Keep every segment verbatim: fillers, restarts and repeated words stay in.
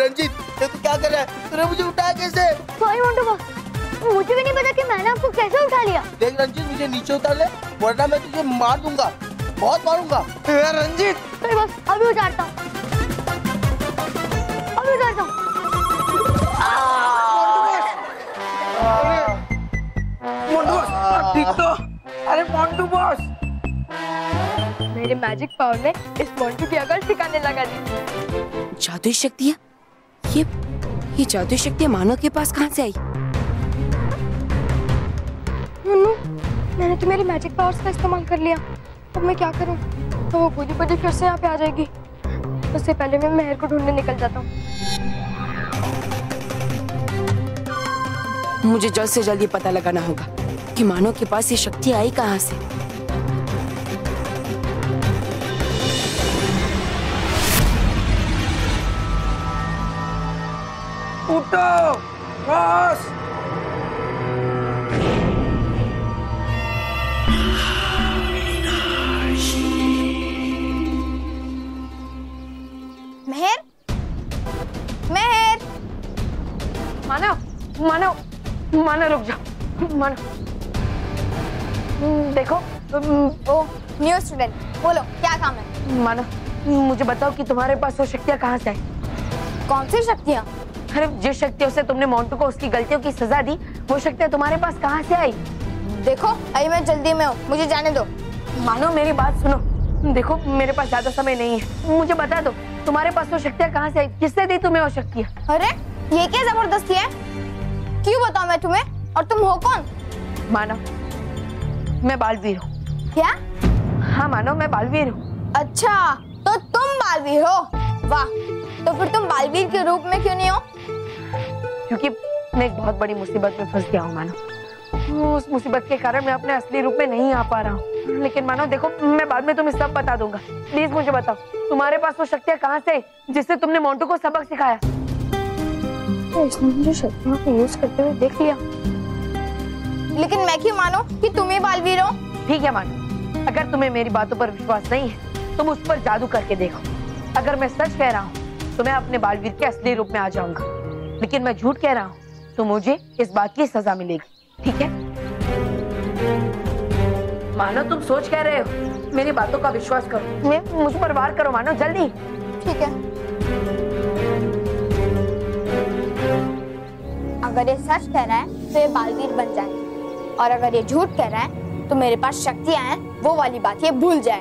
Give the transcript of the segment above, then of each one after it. रंजीत, तो क्या कर रहा है? तूने मुझे उठाया कैसे? सॉरी मोन्टू, मुझे भी नहीं पता कि मैंने आपको कैसे उठा लिया। देख रंजीत, मुझे नीचे उतार ले, वरना मैं तुझे मार दूंगा, बहुत मारूंगा। रंजीत, तो बस अभी उतारता हूँ, अभी उतारता हूँ। मोन्टू बॉस, ठीक तो? अरे मोन्टू बॉस, मेरे मैजिक पावर ने इस मोन्टू की अकल सिखाने लगा दी। जादुई शक्तियाँ? ये ये जादुई शक्तियाँ मानव के पास कहाँ से आई? मुन्नू, मैंने तो मेरी मैजिक पावर्स का इस्तेमाल कर लिया, अब मैं क्या करूँ? तो वो पूरी पड़ी फिर से यहाँ पे आ जाएगी। उससे पहले मैं मेहर को ढूंढने निकल जाता हूँ। मुझे जल्द से जल्द ये पता लगाना होगा कि मानव के पास ये शक्ति आई कहाँ से। उठो, बस। मानव, मानव रुक जाओ। मानव, देखो वो न्यू स्टूडेंट, बोलो क्या काम है? मानव, मुझे बताओ कि तुम्हारे पास वो शक्तियाँ कहाँ से आई? कौन सी शक्तियाँ? अरे जिस शक्तियों से तुमने मोन्टू को उसकी गलतियों की सजा दी, वो शक्तियाँ तुम्हारे पास कहाँ से आई? देखो अभी मैं जल्दी में हूँ, मुझे जाने दो। मानव मेरी बात सुनो, देखो मेरे पास ज्यादा समय नहीं है, मुझे बता दो तुम्हारे पास वो शक्तियाँ कहाँ से आई? किसने दी तुम्हें वो शक्तियाँ? अरे ये क्या जबरदस्ती है, क्यों बताऊं मैं तुम्हें? और तुम हो कौन? मानव, मैं बालवीर हूँ। क्या? हाँ मानव, मैं बालवीर हूँ। अच्छा, तो तुम बालवीर हो? वाह, तो फिर तुम बालवीर के रूप में क्यों नहीं हो? क्योंकि मैं एक बहुत बड़ी मुसीबत में फंस गया हूँ मानव। उस मुसीबत के कारण मैं अपने असली रूप में नहीं आ पा रहा हूँ। लेकिन मानव देखो, मैं बाद में तुम्हें सब बता दूंगा। प्लीज मुझे बताओ, तुम्हारे पास वो शक्तियाँ कहाँ से, जिससे तुमने मोन्टू को सबक सिखाया? इसने मुझे शक्तियों को यूज करते हुए देख लिया। लेकिन मैं क्यों मानो कि तुम ही बालवीर हो? ठीक है मानो, अगर तुम्हें मेरी बातों पर विश्वास नहीं है, तुम उस पर जादू करके देखो। अगर मैं सच कह रहा हूँ तो मैं अपने बालवीर के असली रूप में आ जाऊंगा, लेकिन मैं झूठ कह रहा हूँ तो मुझे इस बात की सजा मिलेगी। ठीक है मानो, तुम सोच कह रहे हो, मेरी बातों का विश्वास करो, मुझ पर वार करो मानो, जल्दी। ठीक है, अगर ये सच कह रहा है तो ये बालवीर बन जाए, और अगर ये झूठ कह रहा है तो मेरे पास शक्तियाँ हैं, वो वाली बात ये भूल जाए।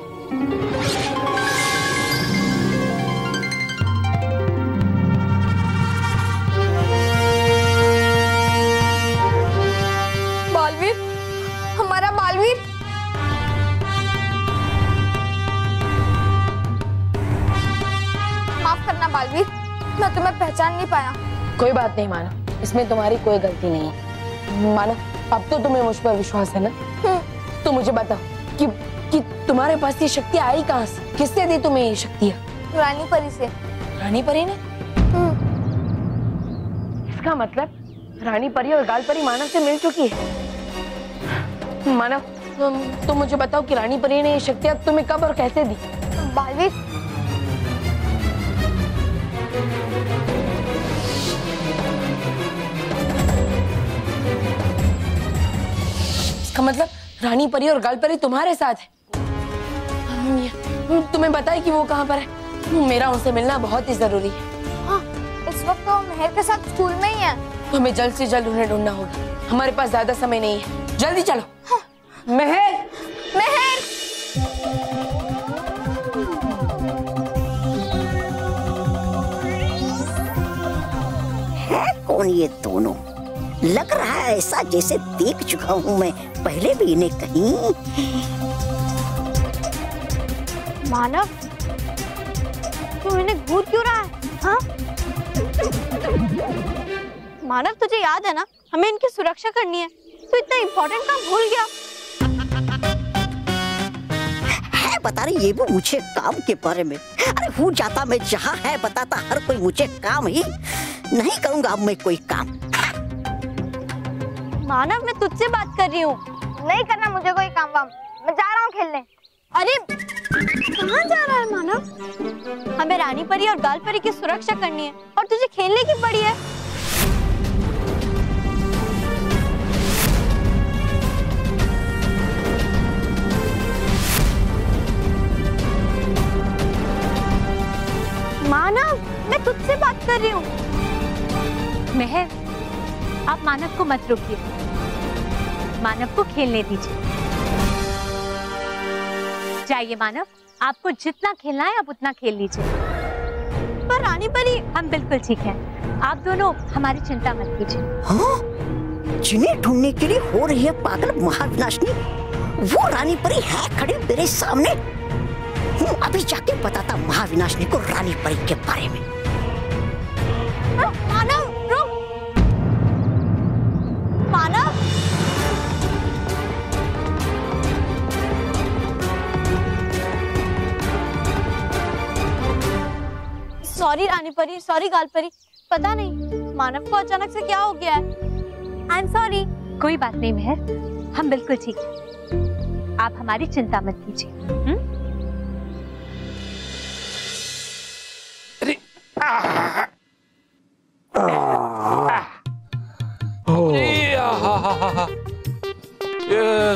बालवीर, हमारा बालवीर। माफ करना बालवीर, मैं तुम्हें पहचान नहीं पाया। कोई बात नहीं माना, इसमें तुम्हारी कोई गलती नहीं है। मानो अब तो तुम्हें मुझ पर विश्वास है ना? तो मुझे बताओ कि कि तुम्हारे पास ये शक्ति आई कहाँ से, किसने दी तुम्हें ये शक्तियाँ? रानी परी से। रानी परी ने? इसका मतलब रानी परी और गाल परी मानव से मिल चुकी है। मानव, तुम तो मुझे बताओ कि रानी परी ने ये शक्तियाँ तुम्हें कब और कैसे दी? बालवीर, मतलब रानी परी और गाल परी तुम्हारे साथ है। तुम्हें पता है कि वो कहाँ पर है? मेरा उनसे मिलना बहुत ही जरूरी है। हाँ, इस वक्त तो महर के साथ स्कूल में ही है। तो हमें जल्द से जल्द उन्हें ढूंढना होगा, हमारे पास ज्यादा समय नहीं है, जल्दी चलो। हाँ। महर, महर। है कौन ये दोनों? लग रहा है ऐसा जैसे देख चुका हूँ मैं पहले भी इन्हें कहीं। मानव, तुम इन्हें घूर क्यों रहा है? हाँ? मानव, तुझे याद है ना हमें इनकी सुरक्षा करनी है, तू इतना इम्पोर्टेंट काम भूल गया। है बता रही ये भी मुझे काम के बारे में। अरे हो जाता मैं जहाँ है बताता, हर कोई मुझे काम ही नहीं करूँगा अब मैं कोई काम। मानव, मैं तुझसे बात कर रही हूँ, नहीं करना मुझे कोई काम वाम, मैं जा रहा हूँ खेलने। अरे कहाँ जा रहा है मानव? हमें रानी परी और गाल परी की सुरक्षा करनी है और तुझे खेलने की पड़ी है। मानव, मैं तुझसे बात कर रही हूँ। महक, आप मानव को मत रोकिए, मानव को खेलने दीजिए। जाइए मानव, आपको जितना खेलना है आप उतना खेल लीजिए। पर रानी परी, हम बिल्कुल ठीक हैं। आप दोनों हमारी चिंता मत कीजिए। हाँ, जिन्हें ढूंढने के लिए हो रही है पागल महाविनाशनी, वो रानी परी है खड़ी मेरे सामने। हूँ, अभी जाके बताता महाविनाशनी को रानी परी के बारे में। रुक मानव, रुक मानव। सॉरी रानी परी, सॉरी गाल परी, पता नहीं मानव को अचानक से क्या हो गया है। I am sorry. कोई बात नहीं महक, हम बिल्कुल ठीक हैं। आप हमारी चिंता मत कीजिए।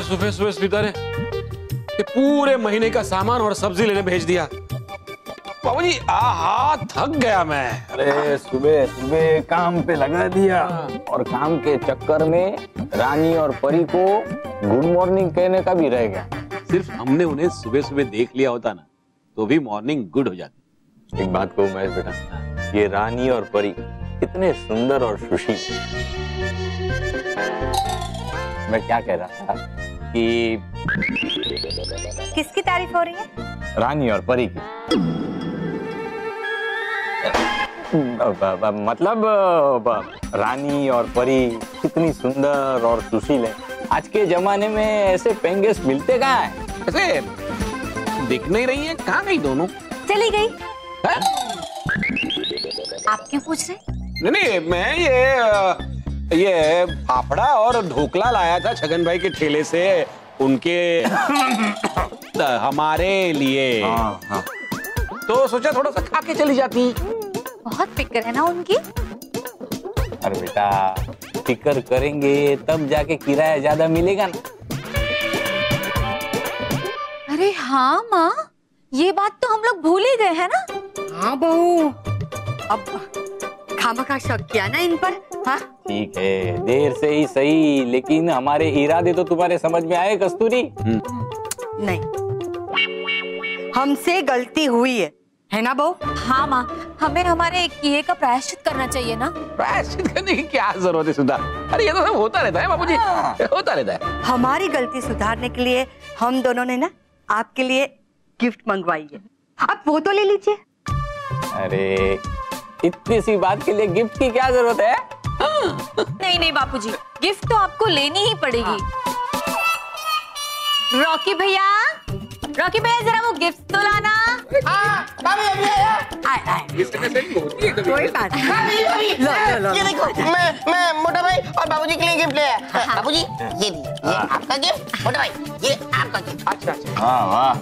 सुबह सुबह स्मिता ने ये पूरे महीने का सामान और सब्जी लेने भेज दिया। बाबू जी, आहा, थक गया मैं। अरे सुबह सुबह काम पे लगा दिया और काम के चक्कर में रानी और परी को गुड मॉर्निंग कहने का भी रह गया। सिर्फ हमने उन्हें सुबह सुबह देख लिया होता ना तो भी मॉर्निंग गुड हो जाती। एक बात कहूं महेश बेटा, ये रानी और परी इतने सुंदर और सुशील। मैं क्या कह रहा था कि किसकी तारीफ हो रही है? रानी और परी की। मतलब रानी और परी कितनी सुंदर और सुशील है। आज के जमाने में ऐसे पेंगेस मिलते कहाँ हैं? ऐसे दिख नहीं रही है। कहाँ गई दोनों? चली गई। है? आप क्यों पूछ रहे? नहीं नहीं, मैं ये ये फाफड़ा और ढोकला लाया था छगन भाई के ठेले से, उनके हमारे लिए। हाँ, हाँ। तो सोचा थोड़ा सा खा के चली जाती। बहुत फिक्र है ना उनकी। अरे बेटा, फिक्र करेंगे तब जाके किराया ज्यादा मिलेगा ना। अरे हाँ माँ, ये बात तो हम लोग भूल ही गए हैं ना। हाँ बहू, अब का शक किया ना इन पर। ठीक है, देर से ही सही, लेकिन हमारे इरादे तो तुम्हारे समझ में आए कस्तूरी। नहीं, हमसे गलती हुई है, है ना बहू? हाँ माँ, हमें हमारे किए का प्रायश्चित करना चाहिए ना। प्रायश्चित करने की क्या जरूरत है सुधा? अरे ये तो सब होता रहता है बाबू जी, होता रहता है। हमारी गलती सुधारने के लिए हम दोनों ने ना आपके लिए गिफ्ट मंगवाई है, आप वो तो ले लीजिए। अरे इतनी सी बात के लिए गिफ्ट की क्या जरूरत है? नहीं नहीं बापूजी, गिफ्ट तो आपको लेनी ही पड़ेगी। रॉकी भैया, रॉकी भैया जरा वो गिफ्ट तो लाना। कोई बात नहीं, ये देखो मैं मैं मोटा भाई और बाबूजी के लिए गिफ्ट ले आया। बाबूजी ये भी, ये आपका गिफ्ट, मोटा भाई ये आपका गिफ्ट। अच्छा अच्छा, वाह वाह।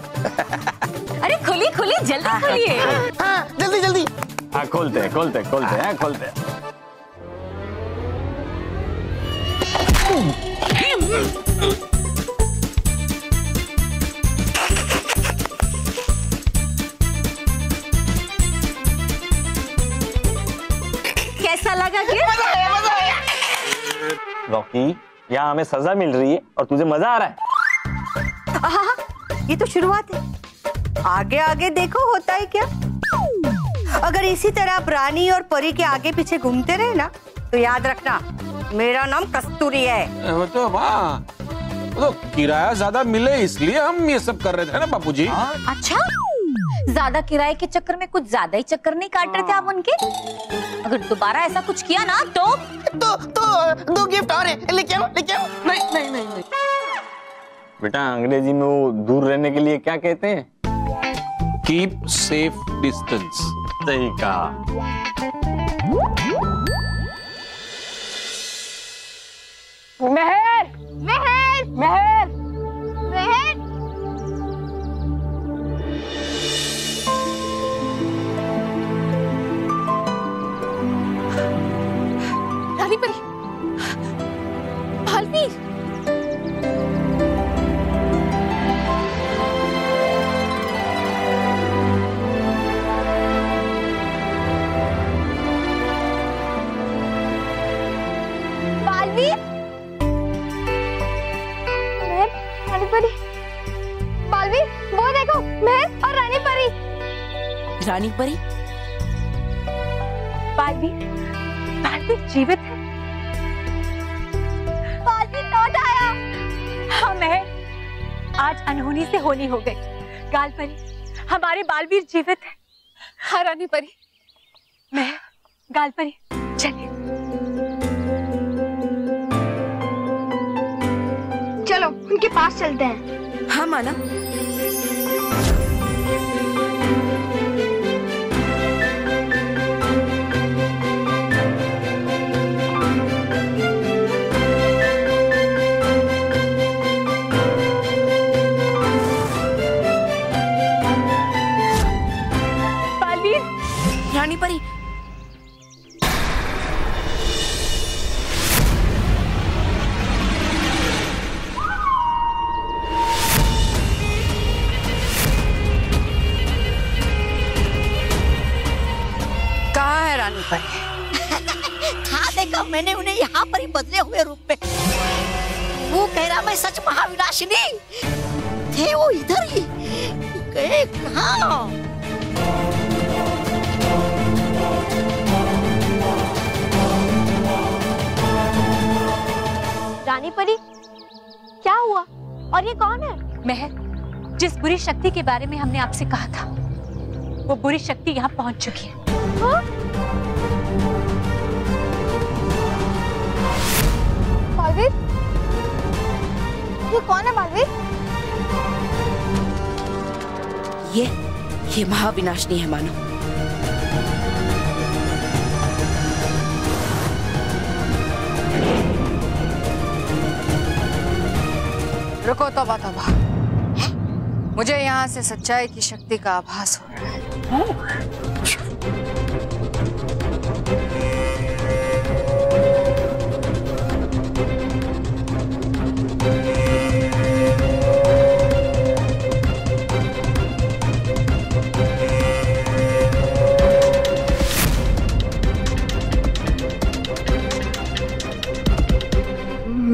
अरे खुली खुली, जल्दी खोलिए। हाँ जल्दी जल्दी। हाँ खोलते हैं खोलते हैं खोलते हैं खोलते हैं। कैसा लगा कि? मजा आया, मजा आया। रॉकी, यहाँ हमें सजा मिल रही है और तुझे मजा आ रहा है। हाँ, ये तो शुरुआत है, आगे आगे देखो होता है क्या। अगर इसी तरह आप रानी और परी के आगे पीछे घूमते रहे ना तो याद रखना मेरा नाम कस्तूरी है। वो तो वाह, तो किराया ज्यादा मिले इसलिए हम ये सब कर रहे थे ना बापूजी। अच्छा, ज्यादा किराए के चक्कर में कुछ ज्यादा ही चक्कर नहीं काट रहे थे आप उनके? अगर दोबारा ऐसा कुछ किया ना तो तो तो दो गिफ्ट और हैं, लेके आओ लेके आओ। नहीं नहीं नहीं नहीं बेटा, अंग्रेजी में वो दूर रहने के लिए क्या कहते हैं? Keep safe distance। सही कहा। महर महर महर महर परी, महेश, रानी परी, बालवीर, वो देखो महेश और रानी परी। रानी परी, बालवीर, बालवीर जीवित है। बालवीर लौट आया। हाँ महेश, आज अनहोनी से होनी हो गई। गाल परी, हमारे बालवीर जीवित है। हाँ रानी परी, मैं गाल परी चलिए। चलो उनके पास चलते हैं। हाँ माना। बालवीर, रानी परी, देखा मैंने उन्हें यहाँ पर ही बदले हुए रूप में। वो कह रहा मैं सच महाविनाशनी थे, वो इधर ही गए कहाँ? रानी परी क्या हुआ और ये कौन है? महक, जिस बुरी शक्ति के बारे में हमने आपसे कहा था वो बुरी शक्ति यहाँ पहुँच चुकी है। हाँ? ये कौन है बालवीर? ये ये महाविनाशनी है मानो। रुको, तौबा तौबा, मुझे यहाँ से सच्चाई की शक्ति का आभास हो रहा है।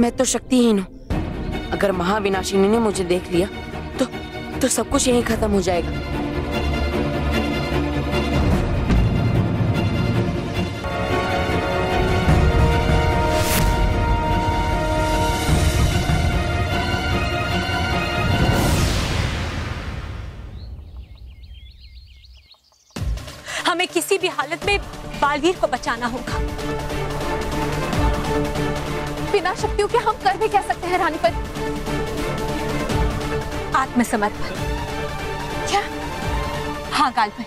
मैं तो शक्तिहीन हूँ, अगर महाविनाशिनी ने मुझे देख लिया तो तो सब कुछ यहीं खत्म हो जाएगा। हमें किसी भी हालत में बालवीर को बचाना होगा। बिना शक्तियों के हम कर भी कह सकते हैं रानी परी। आत्मसमर्पण। क्या? हाँ गाल परी,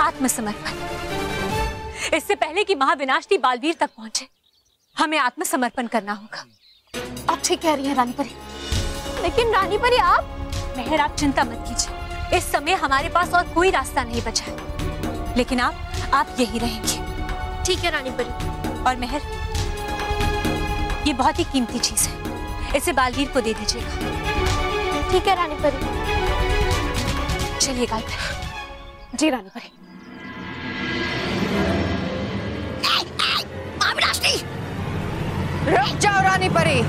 आत्मसमर्पण। इससे पहले कि महाविनाशनी बालवीर तक पहुंचे हमें आत्मसमर्पण करना होगा। आप ठीक कह रही हैं रानी परी, लेकिन रानी परी आप मेहर आप चिंता मत कीजिए, इस समय हमारे पास और कोई रास्ता नहीं बचा है, लेकिन आप आप यही रहेंगे। ठीक है रानी परी। और मेहर, ये बहुत ही कीमती चीज है, इसे बालवीर को दे दीजिएगा। ठीक है रानी परी। चलिए गाल परी। जी रानी परी। रुक जाओ रानी परी।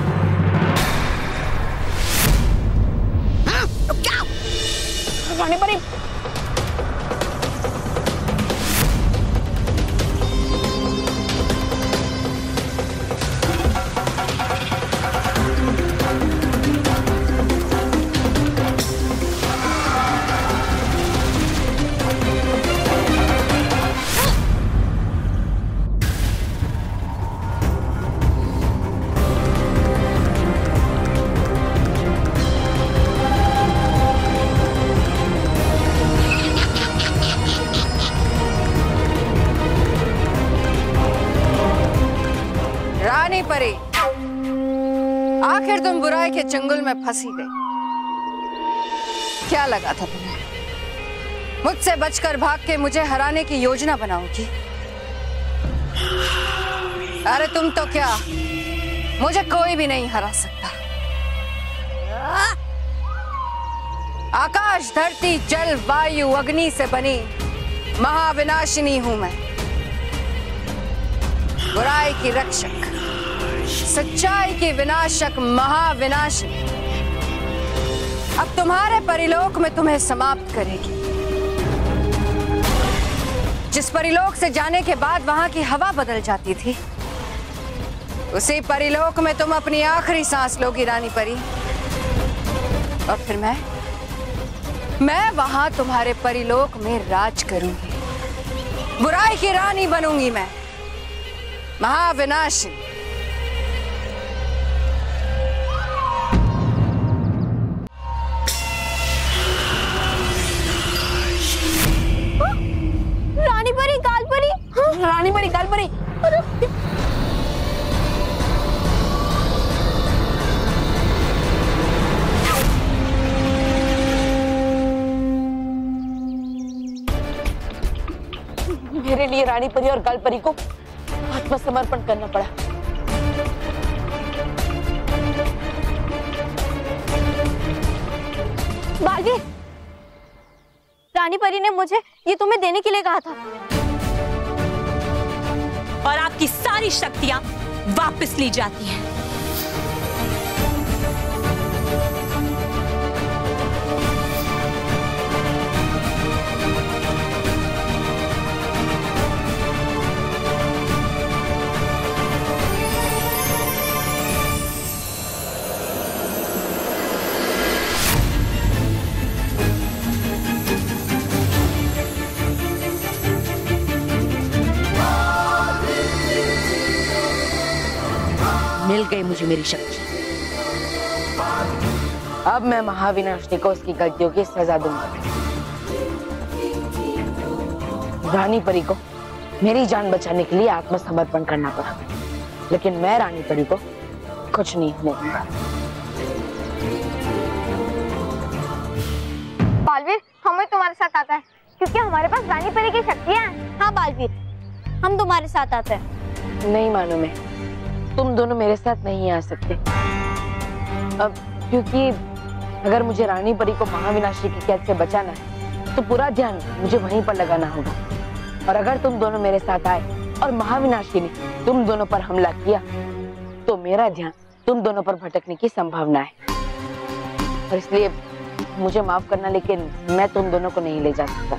हाँ, रुक जाओ रानी परी। परी, आखिर तुम बुराई के चंगुल में फंसी गई। क्या लगा था तुम्हें मुझसे बचकर भाग के मुझे हराने की योजना बनाओगी? अरे तुम तो क्या, मुझे कोई भी नहीं हरा सकता। आकाश, धरती, जल, वायु, अग्नि से बनी महाविनाशिनी हूं मैं, बुराई की रक्षक। सच्चाई की विनाशक महाविनाशनी अब तुम्हारे परिलोक में तुम्हें समाप्त करेगी। जिस परिलोक से जाने के बाद वहां की हवा बदल जाती थी, उसी परिलोक में तुम अपनी आखिरी सांस लोगी रानी परी। और फिर मैं मैं वहां तुम्हारे परिलोक में राज करूंगी। बुराई की रानी बनूंगी मैं, महाविनाशी। रानी परी, गाल परी, रानी परी, गाल परी। मेरे लिए रानी परी और गाल परी को आत्मसमर्पण करना पड़ा। बागी, रानी परी ने मुझे ये तुम्हें देने के लिए कहा था और आपकी सारी शक्तियां वापस ली जाती हैं। मिल गई मुझे मेरी शक्ति। अब मैं महाविनाशनी को उसकी गलतियों की सजा दूंगा। रानी परी को मेरी जान बचाने के लिए आत्मसमर्पण करना पड़ा, लेकिन मैं रानी परी को कुछ नहीं होने दूंगा। बालवीर, हमें तुम्हारे साथ आता है क्योंकि हमारे पास रानी परी की शक्तियां हैं। हाँ बालवीर, हम तुम्हारे साथ आते हैं। नहीं मानू मैं, तुम दोनों मेरे साथ नहीं आ सकते अब, क्योंकि अगर मुझे रानी परी को महाविनाशी की कैद से बचाना है तो पूरा ध्यान मुझे वहीं पर लगाना होगा। और अगर तुम दोनों मेरे साथ आए और महाविनाशी ने तुम दोनों पर हमला किया तो मेरा ध्यान तुम दोनों पर भटकने की संभावना है। और इसलिए मुझे माफ करना, लेकिन मैं तुम दोनों को नहीं ले जा सकता।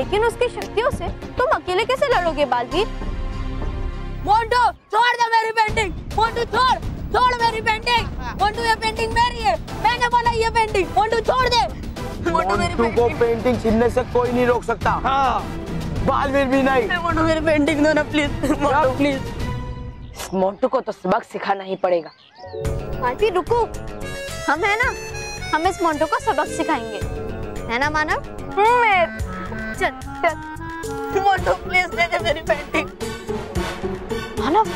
लेकिन उसकी शक्तियों से तुम अकेले कैसे लड़ोगे बालवीर? मोन्टू, छोड़ दो मेरी पेंटिंग। मोन्टू छोड़, छोड़ मेरी पेंटिंग। मोन्टू, ये पेंटिंग मेरी है, मैंने बोला ये पेंटिंग। मोन्टू छोड़ दे। मोन्टू को पेंटिंग छीनने से कोई नहीं रोक सकता। हाँ। बालवीर भी नहीं। मोन्टू मेरी पेंटिंग दो ना प्लीज। मोन्टू प्लीज। मोन्टू को तो सबक सिखाना ही पड़ेगा। आंटी रुको, हम है ना, हम इस मोन्टू को सबक सिखाएंगे, है ना मानव? चल चल। मोन्टू प्लीज दे दे मेरी पेंटिंग। मानव,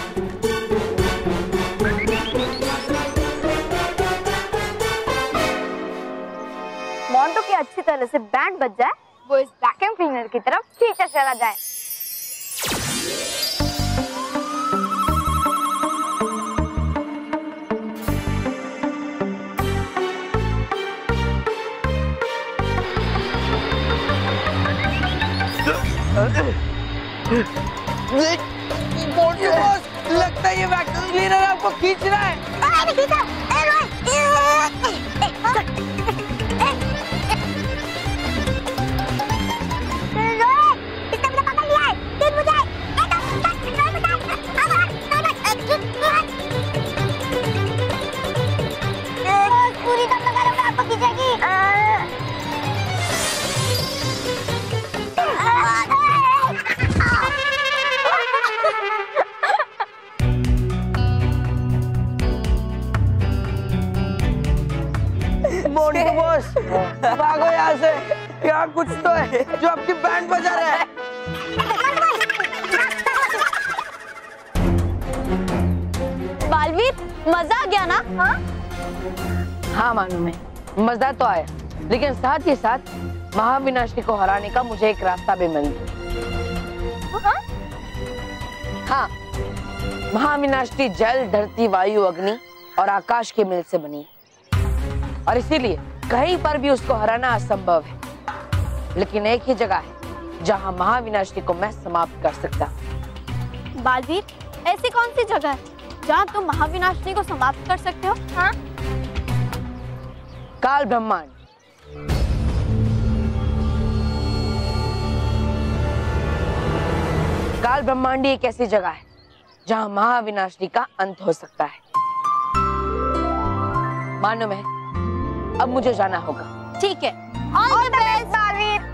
मोन्टू की अच्छी तरह से बैंड बज जाए, वो इस वैक्यूम क्लीनर की तरफ खींचा चला जाए। लगता है ये वैक्यूम क्लीनर आपको खींच रहा है। पूरी कब तक करोगे? आपको खींचेगी। भागो यहाँ से, यहाँ कुछ तो है जो आपकी बैंड बजा रहा है। बालवीर, मजा आ गया ना? हाँ हाँ मालूम है, मजा तो आया, लेकिन साथ ही साथ महाविनाशनी को हराने का मुझे एक रास्ता भी मिल गया। हाँ, हाँ महाविनाशनी जल, धरती, वायु, अग्नि और आकाश के मिल से बनी है और इसीलिए कहीं पर भी उसको हराना असंभव है। लेकिन एक ही जगह है जहां महाविनाशनी को मैं समाप्त कर सकता। बालवीर, ऐसी कौन सी जगह है? क्या तुम महाविनाशनी को समाप्त कर सकते हो? हाँ? काल ब्रह्मांड। काल ब्रह्मांड एक ऐसी जगह है जहाँ महाविनाशनी का अंत हो सकता है। मानव है, अब मुझे जाना होगा। ठीक है, all the best Baalveer.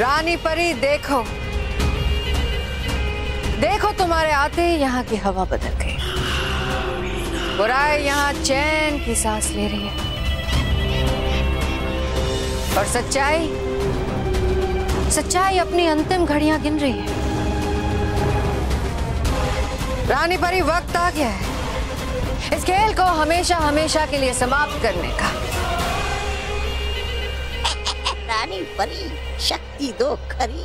Rani Pari, देखो देखो तुम्हारे आते ही यहाँ की हवा बदल गई। बुराई यहाँ चैन की सांस ले रही है, और सच्चाई सच्चाई अपनी अंतिम घड़ियां गिन रही है। रानी परी, वक्त आ गया है इस खेल को हमेशा हमेशा के लिए समाप्त करने का। रानी परी, शक्ति दो खरी।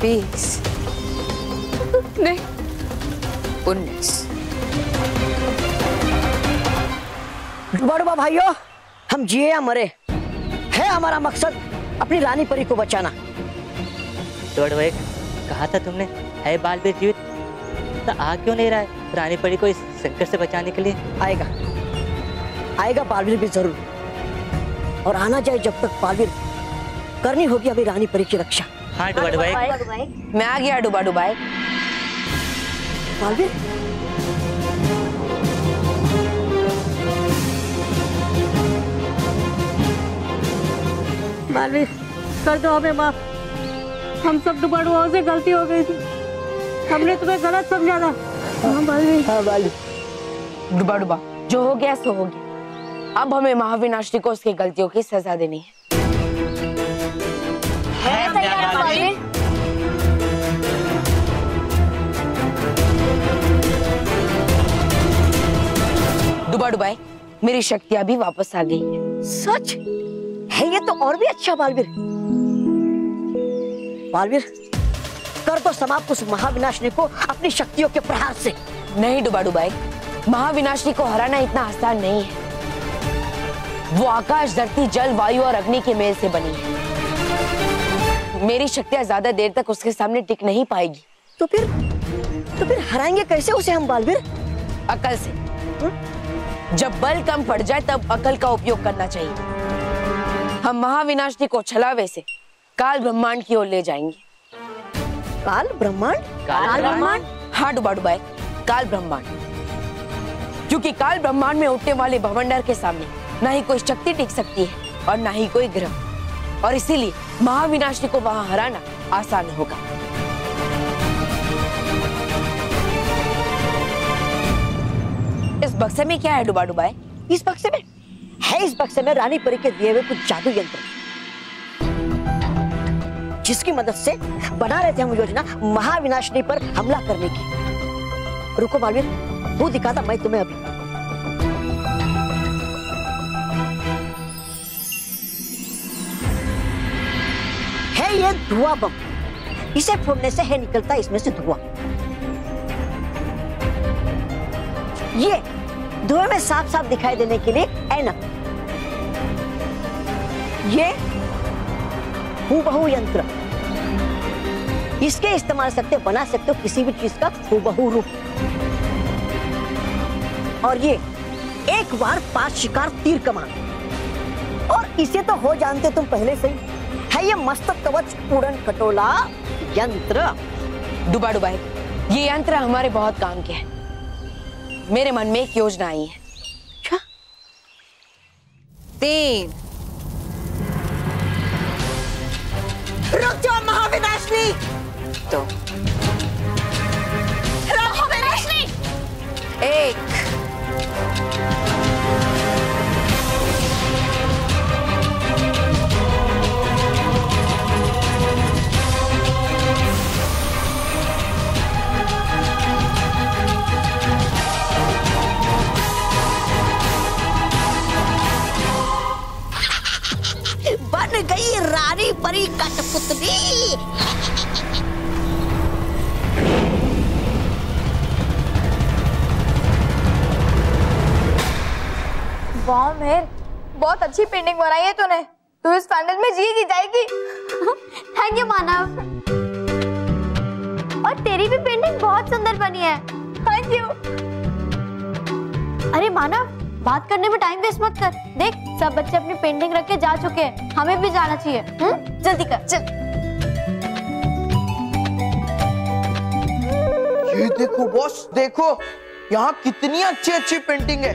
बीस, उन्नीस, डुबा डुबा भाइयों, हम जिए या मरे है हमारा मकसद अपनी रानी परी को बचाना। डुबा डुबा, कहा था तुमने है बालवीर जीवित, तो आ क्यों नहीं रहा है रानी परी को इस संकट से बचाने के लिए? आएगा आएगा बालवीर भी जरूर, और आना चाहिए। जब तक बालवीर, करनी होगी अभी रानी परी की रक्षा। हाँ डुबा डुबाई, मैं आ गया डुबा डुबाई। बालवीर, बालवीर कर दो हमें माफ। हम सब डुबा डुबाओं से गलती हो गई थी, हमने तुम्हें गलत समझा था। हाँ बालवीर, हाँ बालवीर, डुबा डुबा जो हो गया सो हो गया। अब हमें महाविनाशनी को उसकी गलतियों की सजा देनी है। डुबा डुबाई, मेरी शक्तियां भी वापस आ गई है। सच है ये तो और भी अच्छा। बालवीर बालवीर कर दो समाप्त उस महाविनाशनी को अपनी शक्तियों के प्रहार से। नहीं डुबा डुबाई, महाविनाशनी को हराना इतना आसान नहीं है। वो आकाश, धरती, जल, वायु और अग्नि के मेल से बनी है। मेरी शक्तियां ज्यादा देर तक उसके सामने टिक नहीं पाएगी। तो फिर तो फिर हराएंगे कैसे उसे हम बालवीर? अकल से। हुँ? जब बल कम पड़ जाए तब अकल का उपयोग करना चाहिए। हम महाविनाशनी को छलावे से काल ब्रह्मांड की ओर ले जाएंगे। काल ब्रह्मांड? काल ब्रह्मांड? हाँ डुबा डुबाई, काल ब्रह्मांड। क्योंकि काल ब्रह्मांड में उठने वाले भवंडर के सामने न ही कोई शक्ति टिक सकती है और न ही कोई ग्रह, और इसीलिए महाविनाशनी को वहां हराना आसान होगा। इस बक्से में क्या है डुबा डुबाए? इस बक्से में है इस बक्से में रानी परी के दिए हुए कुछ जादू यंत्र, जिसकी मदद से बना रहे थे हम योजना महाविनाशनी पर हमला करने की। रुको बालवीर, वो दिखाता मैं तुम्हें अभी। ये धुआं बम, इसे फोड़ने से है निकलता इसमें से धुआं। ये धुएं में साफ साफ दिखाई देने के लिए ऐनक। ये हूबहू यंत्र। इसके इस्तेमाल सकते बना सकते हो किसी भी चीज का हुबहू रूप। और ये एक बार पांच शिकार तीर कमान, और इसे तो हो जानते तुम पहले से ही है। ये मस्त कवच पूर्ण खटोला यंत्र डुबा डुबाई, ये यंत्र हमारे बहुत काम के है। मेरे मन में एक योजना आई है। क्या? तीन रुक जाओ महाविनाशनी, दो महाविनाशनी, एक गई रानी परी कठपुतली। वाह मेहर, बहुत अच्छी पेंटिंग बनाई है तूने। तू इस फाइनल में जीत ही जाएगी। Thank you Manav. और तेरी भी पेंटिंग बहुत सुंदर बनी है। Thank you. अरे मानव, बात करने में टाइम वेस्ट मत कर। देख सब बच्चे अपनी पेंटिंग रख के जा चुके हैं, हमें भी जाना चाहिए। हम्म, जल्दी कर, चल। ये देखो बॉस, देखो यहाँ कितनी अच्छी अच्छी पेंटिंग है।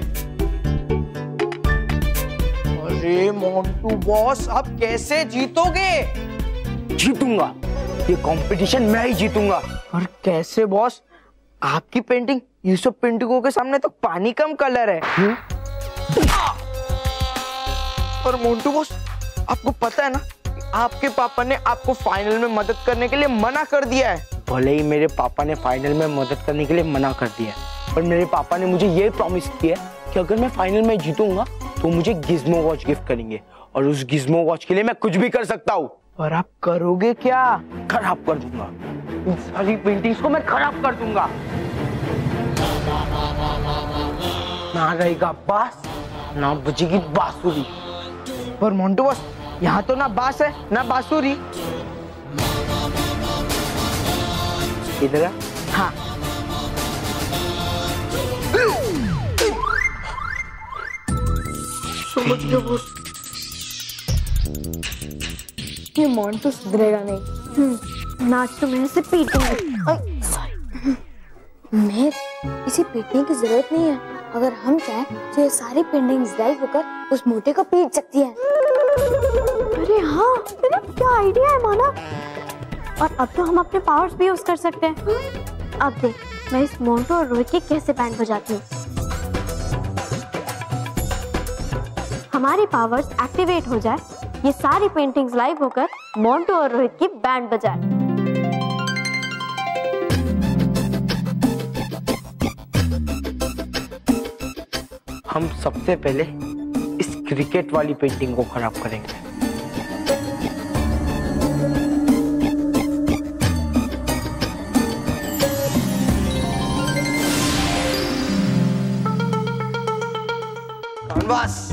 अरे मोन्टू बॉस, आप कैसे जीतोगे? जीतूंगा, ये कंपटीशन मैं ही जीतूंगा। और कैसे बॉस? आपकी पेंटिंग ये सब पेंटिंगों के सामने तो पानी कम कलर है। हुँ? और मोन्टू बॉस, आपको पता है ना, आपके पापा ने आपको फाइनल में मदद करने के लिए मना कर दिया है। भले ही मेरे पापा ने फाइनल में मदद करने के लिए मना कर दिया है, पर मेरे पापा ने मुझे ये प्रॉमिस किया है कि अगर मैं फाइनल में जीतूंगा तो मुझे गिज़मो वॉच गिफ्ट करेंगे, और उस गिज़मो वॉच के लिए मैं कुछ भी कर सकता हूँ। और आप करोगे क्या? खराब कर दूंगा इन सारी पेंटिंग्स को, मैं खराब कर दूंगा। ना रहेगा बास, ना बजेगी बांसुरी। पर मोन्टू बॉस, यहाँ तो ना बास है ना बांसुरी। इधर हाँ, समझ गया बॉस। ये मोन्टू सुधरेगा नहीं, नाच तो मेरे से पीटेंगे। मेहर, इसे पीटने की जरूरत नहीं है। अगर हम चाहें तो ये सारी पेंटिंग्स लाइव होकर उस मोटे को पीट सकती है। अरे हाँ, तेरा क्या आइडिया है माना। और अब तो हम अपने पावर्स भी यूज कर सकते हैं। अब देख मैं इस मोन्टू और रोहित के कैसे बैंड बजाती हूँ। हमारे पावर्स एक्टिवेट हो जाए, ये सारी पेंटिंग्स लाइव होकर मोन्टू और रोहित की बैंड बजाए। हम सबसे पहले इस क्रिकेट वाली पेंटिंग को खराब करेंगे। कानवास,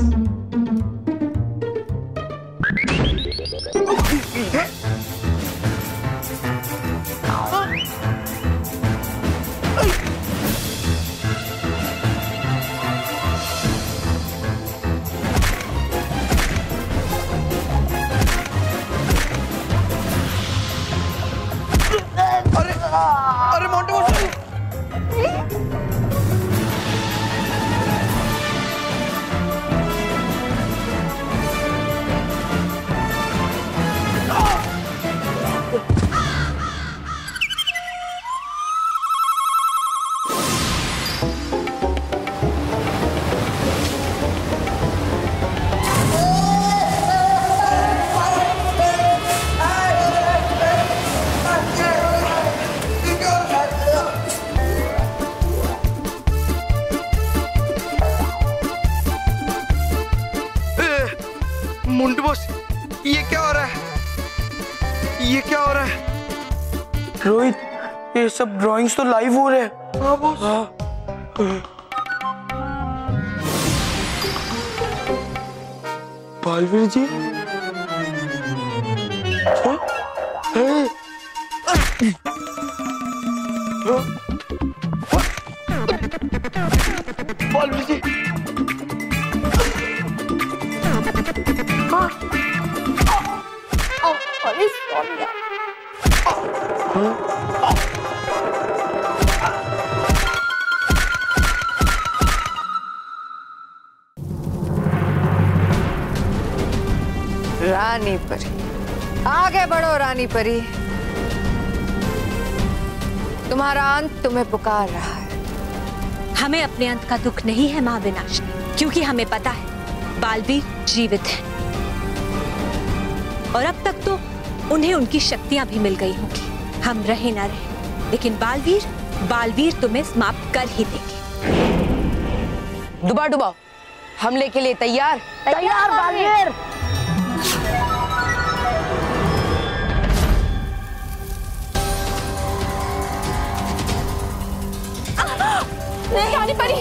ये क्या हो रहा है? ये क्या हो रहा है? रोहित, ये सब ड्राइंग्स तो लाइव हो रहे हैं। हाँ बॉस। बालवीर जी, हाँ? रानी परी, आगे बढ़ो रानी परी, तुम्हारा अंत तुम्हें पुकार रहा है। हमें अपने अंत का दुख नहीं है महाविनाशनी, क्योंकि हमें पता है बालवीर जीवित हैं और अब तक तो उन्हें उनकी शक्तियां भी मिल गई होंगी। हम रहे ना रहे, लेकिन बालवीर बालवीर तुम्हें समाप्त कर ही देंगे। डुबा डुबाओ, हमले के लिए तैयार तैयार बालवीर। नहीं रानी परी,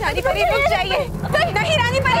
रानी परी रुक जाइए। नहीं रानी परी, रानी परी।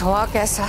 धुआं कैसा,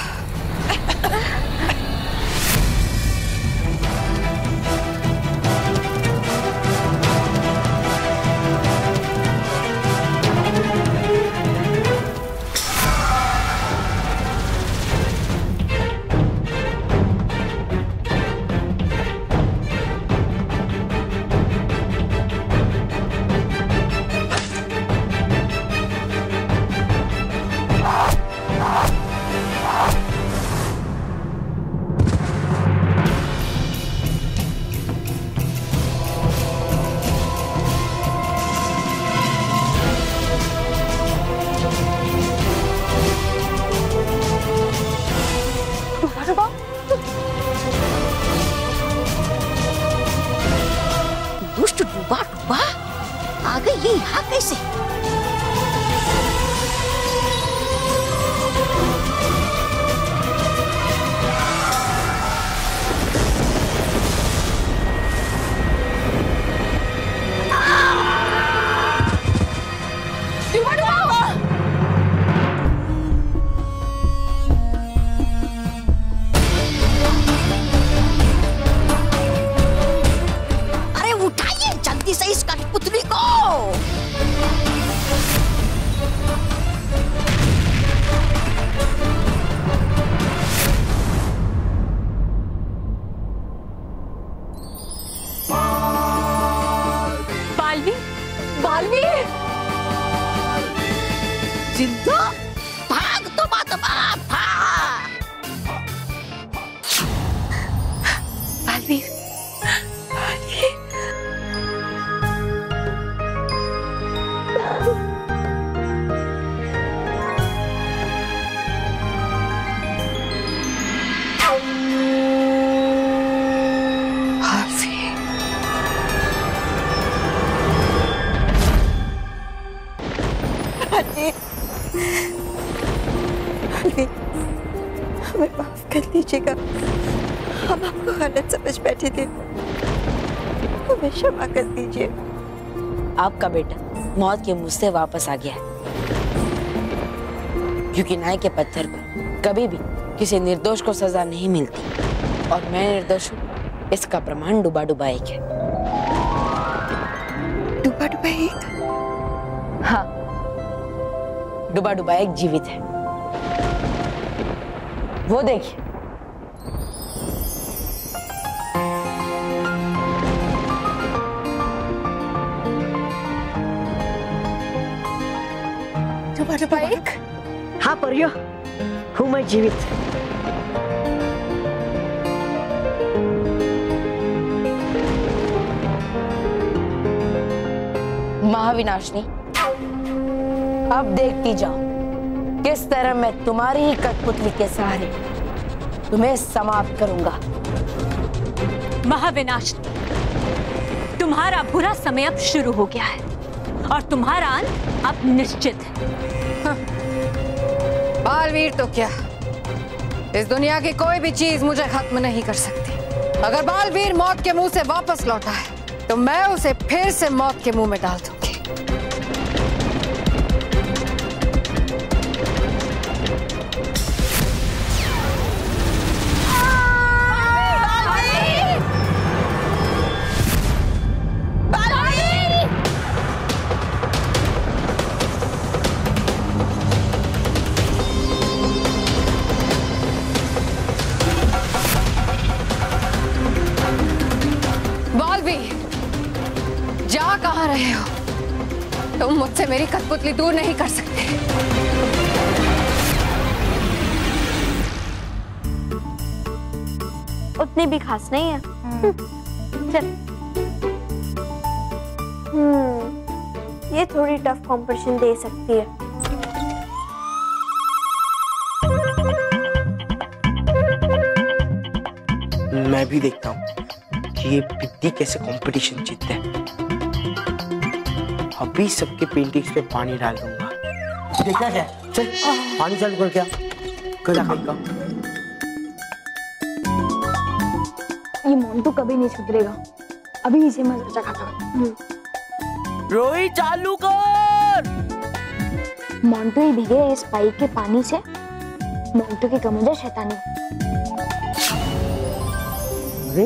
हम आपको गलत समझ बैठे थे, हमें क्षमा कर दीजिए। आपका बेटा मौत के मुंह से वापस आ गया है, क्योंकि न्याय के पत्थर पर कभी भी किसी निर्दोष को सजा नहीं मिलती और मैं निर्दोष हूँ, इसका प्रमाण डुबा डुबाई है। डुबा डुबाई? हाँ, डुबा डुबाई जीवित है। वो देखिए, एक? हाँ परियो, हूँ मैं जीवित। महाविनाशनी, अब देखती जाओ किस तरह मैं तुम्हारी ही कठपुतली के सहारे तुम्हें समाप्त करूंगा। महाविनाशनी, तुम्हारा बुरा समय अब शुरू हो गया है और तुम्हारा अंत अब निश्चित है। हाँ। बालवीर तो क्या, इस दुनिया की कोई भी चीज मुझे खत्म नहीं कर सकती। अगर बालवीर मौत के मुंह से वापस लौटा है तो मैं उसे फिर से मौत के मुंह में डाल दूंगी। तुम मुझसे मेरी कठपुतली दूर नहीं कर सकते। उतनी भी खास नहीं है। चल। हम्म, ये थोड़ी टफ कॉम्पिटिशन दे सकती है। मैं भी देखता हूँ कि ये बिट्टी कैसे कॉम्पिटिशन जीतते हैं। अभी सबके पेंटिंग्स पे पानी डाल दूंगा। देखा क्या? चल पानी चालू कर। क्या कर देगा ये मोन्टू? कभी नहीं सुधरेगा। अभी इसे मैं जगा दूंगा। रोई चालू कर। मोन्टू ही भीगे इस पाइप के पानी से। मोन्टू की कमजोर शैतानी। अरे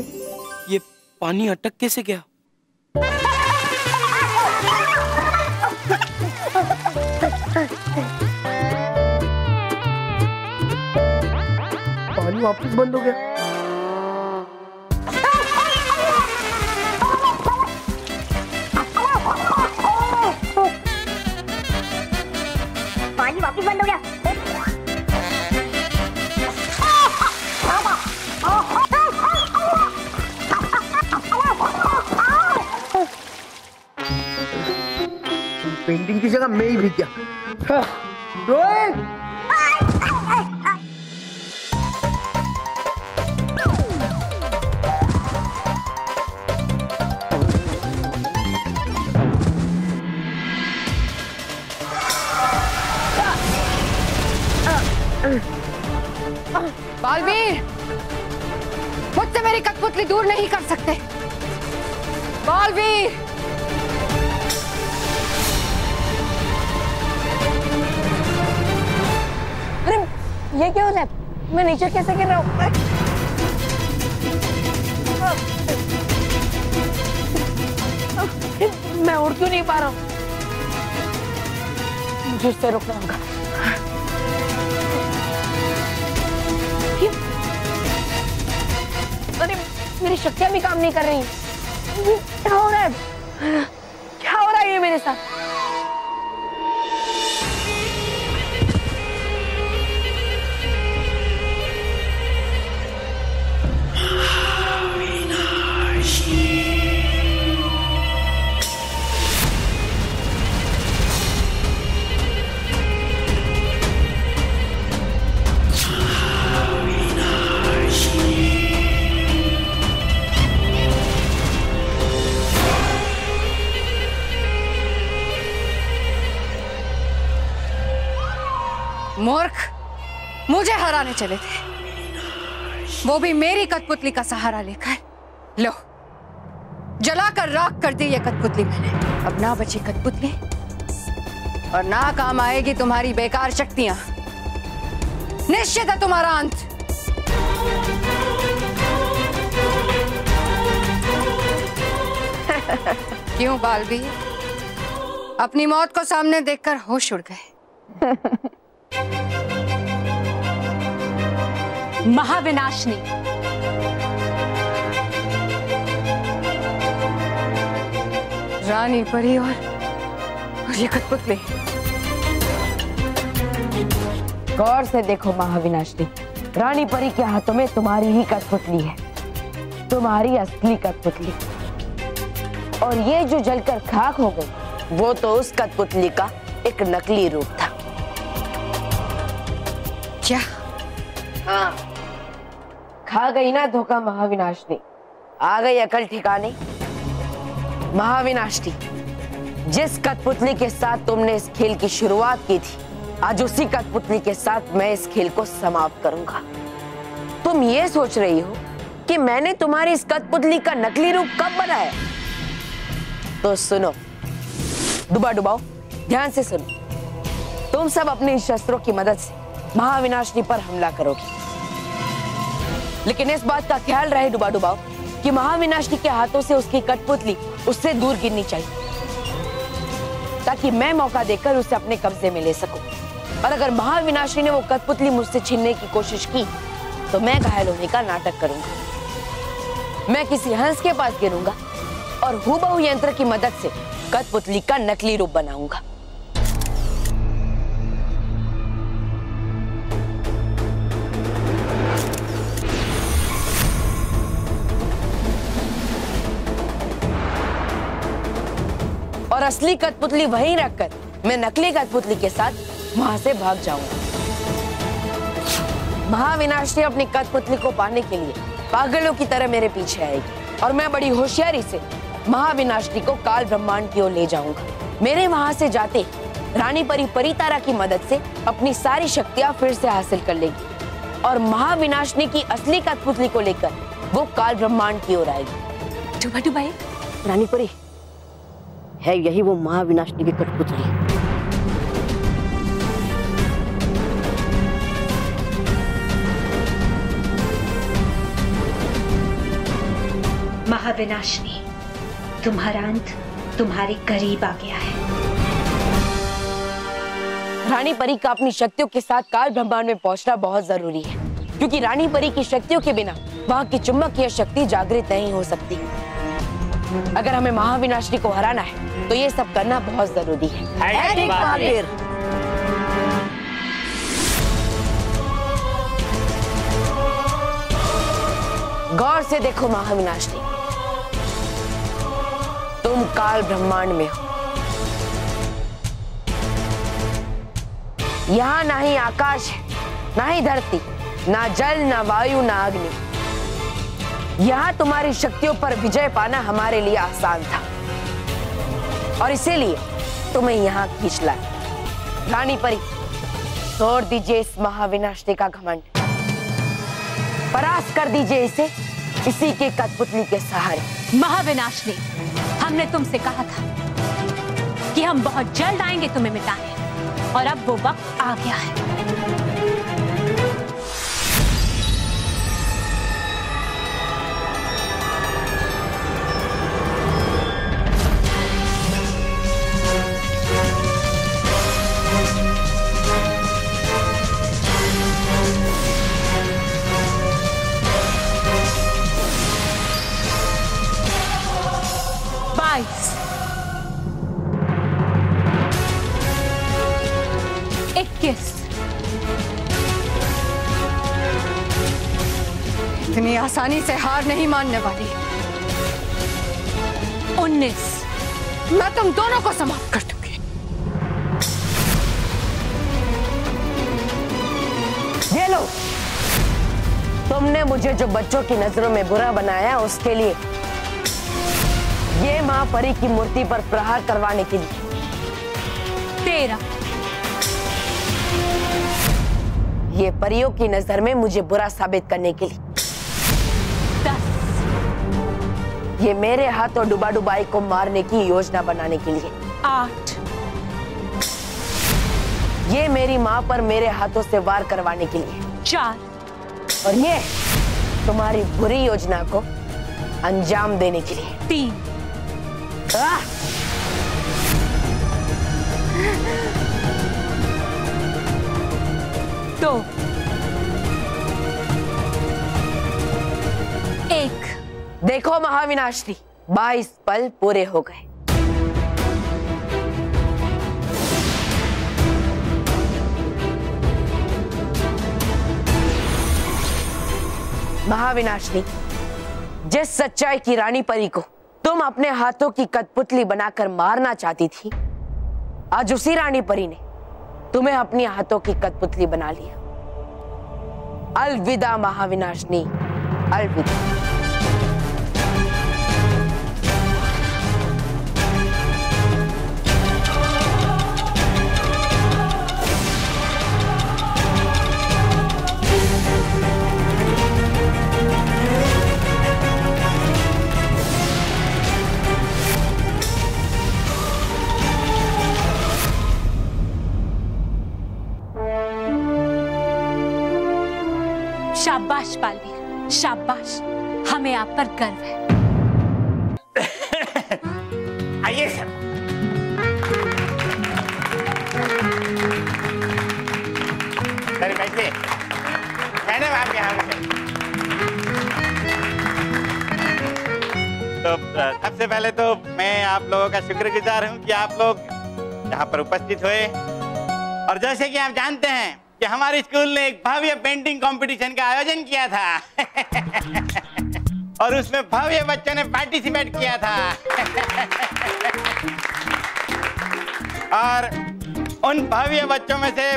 ये पानी अटक कैसे गया? पानी वापस बंद हो गया। पानी वापस बंद हो गया। पेंटिंग की जगह मैं ही भीग गया। बालवीर, मुझसे मेरी कठपुतली दूर नहीं कर सकते। बालवीर, ये क्या हो रहा है? मैं नीचे कैसे गिर रहा हूँ? मैं उड़ क्यों नहीं पा रहा हूँ? मुझे इससे रुकना होगा। अरे मेरी शक्तियाँ भी काम नहीं कर रही। क्या हो रहा है? क्या हो रहा है ये मेरे साथ? मूर्ख, मुझे हराने चले थे, वो भी मेरी कठपुतली का सहारा लेकर। लो, जलाकर राख कर दी ये कठपुतली मैंने। अब ना बची कठपुतली और ना काम आएगी तुम्हारी बेकार शक्तियां। निश्चित है तुम्हारा अंत। क्यों बालवीर, अपनी मौत को सामने देखकर होश उड़ गए? महाविनाशनी, रानी परी और, और ये कठपुतली। गौर से देखो महाविनाशनी, रानी परी के हाथों में तुम्हारी ही कठपुतली है, तुम्हारी असली कठपुतली। और ये जो जलकर खाक हो गई वो तो उस कठपुतली का एक नकली रूप था। क्या? हाँ, खा गई ना धोखा महाविनाशनी, आ गई अकल ठिकाने। महाविनाशनी, जिस कठपुतली के साथ तुमने इस खेल की शुरुआत की थी, आज उसी कठपुतली के साथ मैं इस खेल को समाप्त करूंगा। तुम ये सोच रही हो कि मैंने तुम्हारी इस कठपुतली का नकली रूप कब बनाया? तो सुनो डुबा डुबाओ, ध्यान से सुनो, तुम सब अपने शस्त्रों की मदद से महाविनाशनी पर हमला करोगे, लेकिन इस बात का ख्याल रहे डुबा डुबाओ कि महाविनाशनी के हाथों से उसकी कठपुतली उससे दूर गिरनी चाहिए, ताकि मैं मौका देकर उसे अपने कब्जे में ले सकूं। और अगर महाविनाशनी ने वो कठपुतली मुझसे छीनने की कोशिश की तो मैं घायल होने का नाटक करूंगा। मैं किसी हंस के पास गिरूंगा और हूबहू यंत्र की मदद से कठपुतली का नकली रूप बनाऊंगा। और असली कठपुतली वहीं रखकर मैं नकली कठपुतली के साथ वहां से भाग जाऊंगा। महाविनाशनी अपनी कठपुतली को पाने के लिए पागलों की तरह मेरे पीछे आएगी और मैं बड़ी होशियारी से महाविनाशनी को काल ब्रह्मांड की ओर ले जाऊंगा। मेरे वहां से जाते रानी परी परी तारा की मदद से अपनी सारी शक्तियां फिर से हासिल कर लेगी और महाविनाशनी की असली कठपुतली को लेकर वो काल ब्रह्मांड की ओर आएगी। डुबा डुबाई, रानी परी, है यही वो महाविनाशनी की कठपुतली। महाविनाशनी, तुम्हारा अंत तुम्हारे करीब आ गया है। रानी परी का अपनी शक्तियों के साथ काल ब्रह्मांड में पहुंचना बहुत जरूरी है, क्योंकि रानी परी की शक्तियों के बिना वहां की चुंबकीय शक्ति जागृत नहीं हो सकती। अगर हमें महाविनाशनी को हराना है तो ये सब करना बहुत जरूरी है। गौर से देखो महाविनाशनी, तुम काल ब्रह्मांड में हो। यहाँ ना ही आकाश है, ना ही धरती, ना जल, ना वायु, ना अग्नि। यहाँ तुम्हारी शक्तियों पर विजय पाना हमारे लिए आसान था और इसीलिए तुम्हें यहाँ खींच लाया। रानी परी, तोड़ दीजिए इस महाविनाशनी का घमंड, परास्त कर दीजिए इसे इसी के कठपुतली के सहारे। महाविनाशनी, हमने तुमसे कहा था कि हम बहुत जल्द आएंगे तुम्हें मिटाने, और अब वो वक्त आ गया है। इतनी आसानी से हार नहीं मानने वाली। उन्नीस, मैं तुम दोनों को समाप्त कर दूंगी। ये लो, तुमने मुझे जो बच्चों की नजरों में बुरा बनाया, उसके लिए ये मां परी की मूर्ति पर प्रहार करवाने के लिए। तेरा, ये परियों की नजर में मुझे बुरा साबित करने के लिए। दस, ये मेरे हाथ और डुबा डुबाई को मारने की योजना बनाने के लिए। आठ, ये मेरी माँ पर मेरे हाथों से वार करवाने के लिए। चार, और ये तुम्हारी बुरी योजना को अंजाम देने के लिए। तीन। आ! दो, एक। देखो महाविनाशनी, बाईस पल पूरे हो गए। महाविनाशनी, जिस सच्चाई की रानी परी को तुम अपने हाथों की कठपुतली बनाकर मारना चाहती थी, आज उसी रानी परी ने तुम्हें अपनी हाथों की कठपुतली बना लिया। अलविदा महाविनाशनी, अलविदा। शाबाश बालवीर, शाबाश, हमें आप पर गर्व है। आइए सर। सर बैठिए। मैंने आप यहाँ तो सबसे पहले तो मैं आप लोगों का शुक्रगुजार हूँ कि आप लोग यहाँ पर उपस्थित हुए। और जैसे कि आप जानते हैं कि हमारे स्कूल ने एक भव्य पेंटिंग कंपटीशन का आयोजन किया था और उसमें भव्य बच्चों ने पार्टिसिपेट किया था और उन भव्य बच्चों में से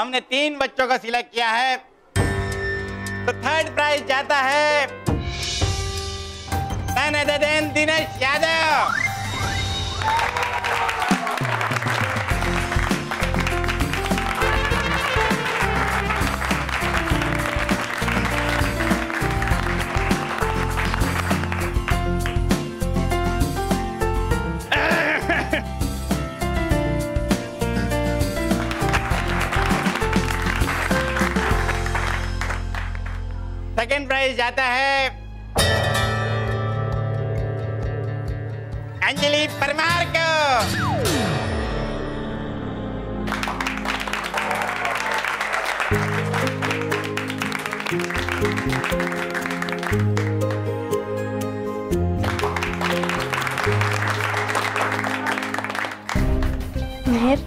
हमने तीन बच्चों को सिलेक्ट किया है। तो थर्ड प्राइज जाता है नंददेव दिनेश यादव। सेकेंड प्राइज जाता है अंजलि परमार को। मेहर,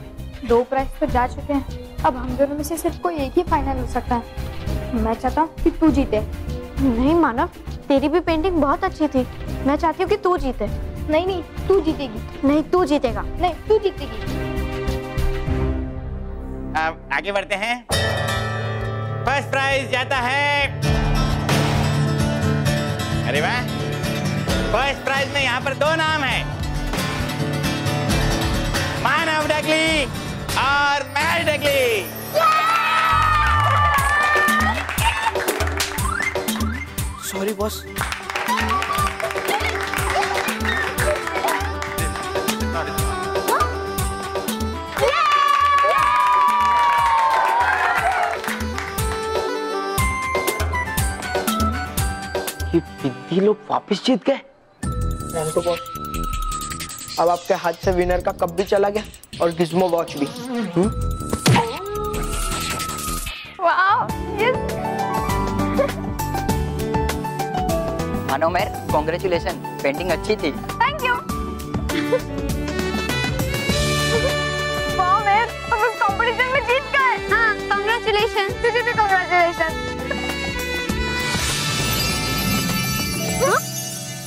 दो प्राइज तो जा चुके हैं, अब हम दोनों में से सिर्फ कोई एक ही फाइनल हो सकता है। मैं चाहता हूँ कि तू जीते। नहीं मानव, तेरी भी पेंटिंग बहुत अच्छी थी, मैं चाहती हूँ कि तू जीते। नहीं नहीं, तू जीतेगी। नहीं, तू जीतेगा। नहीं, तू जीतेगी। अब आगे बढ़ते हैं। फर्स्ट प्राइज जाता है, अरे वाह, फर्स्ट प्राइज में यहाँ पर दो नाम है, मानव डगली और महेश डगली। Sorry boss. ये विद्दी लोग वापस जीत गए। Thank you boss. अब आपके हाथ से विनर का कप भी चला गया और गिज़मो वॉच भी। Wow, yes. मानो मेर, कॉन्ग्रेचुलेशन, पेंटिंग अच्छी थी। Thank you. वाह मेर, तुम इस कॉम्पिटिशन में जीत गए। हाँ, कॉन्ग्रेचुलेशन। तुझे भी कॉन्ग्रेचुलेशन।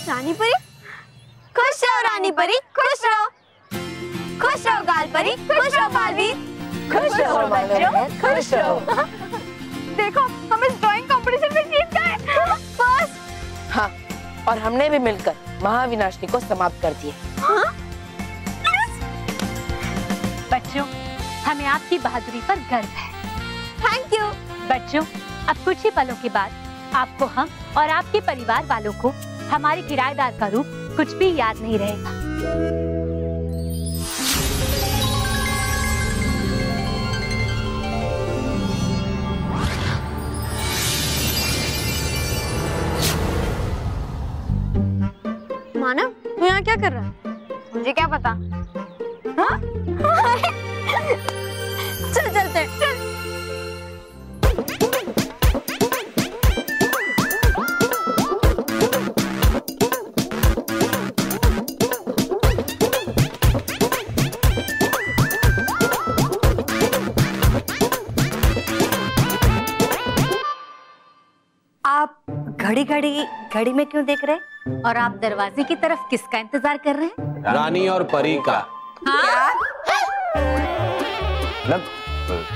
रानी परी, खुश रहो। रानी परी, खुश रहो। खुश रहो गाल परी, खुश रहो बालवीर, खुश रहो बच्चों, खुश रहो। देखो, हम इस ड्राइंग कॉम्पिटिशन में जीत गए। फर्स्ट। हाँ, और हमने भी मिलकर महाविनाशनी को समाप्त कर दिया। हाँ? बच्चों, हमें आपकी बहादुरी पर गर्व है। Thank you. बच्चों, अब कुछ ही पलों के बाद आपको, हम और आपके परिवार वालों को हमारे किराएदार का रूप कुछ भी याद नहीं रहेगा। मानव, तू यहाँ क्या कर रहा है? मुझे क्या पता। हाँ? चल चलते, चल। आप घड़ी घड़ी घड़ी में क्यों देख रहे हैं? और आप दरवाजे की तरफ किसका इंतजार कर रहे हैं? रानी और परी का। हाँ? मतलब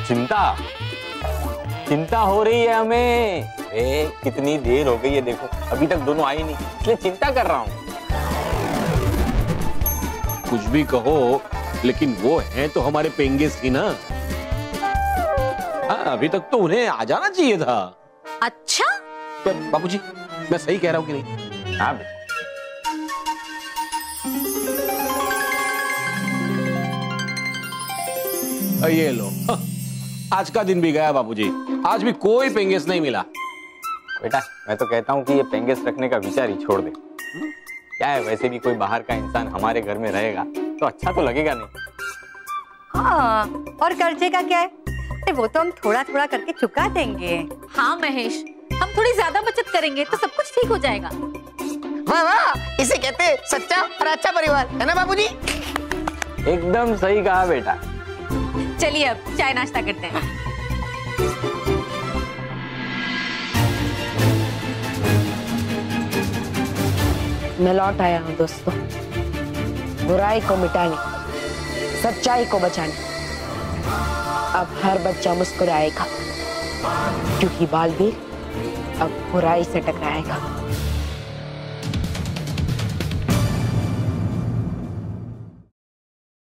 चिंता चिंता हो रही है हमें। अरे कितनी देर हो गई है, देखो अभी तक दोनों आई नहीं, इसलिए चिंता कर रहा हूँ। कुछ भी कहो लेकिन वो हैं तो हमारे पेंगेस ही ना। हाँ अभी तक तो उन्हें आ जाना चाहिए था। अच्छा तो बाबूजी मैं सही कह रहा हूँ कि नहीं? हाँ ये लो, आज का दिन भी गया बाबूजी, आज भी कोई पेंगेस नहीं मिला। बेटा मैं तो कहता हूँ कि ये पेंगेस रखने का विचार ही छोड़ दे। हुँ? क्या है, वैसे भी कोई बाहर का इंसान हमारे घर में रहेगा तो अच्छा तो लगेगा नहीं। हाँ और कर्जे का क्या है, वो तो हम थोड़ा थोड़ा करके चुका देंगे। हाँ महेश हम थोड़ी ज्यादा बचत करेंगे तो सब कुछ ठीक हो जाएगा। वाह वाह, इसे कहते हैं सच्चा और अच्छा परिवार, है ना बाबूजी? एकदम सही कहा बेटा। चलिए अब चाय नाश्ता करते हैं। मैं लौट आया हूँ दोस्तों, बुराई को मिटाने, सच्चाई को बचाने। अब हर बच्चा मुस्कुराएगा क्योंकि बालवीर अब बुराई से टकराएगा।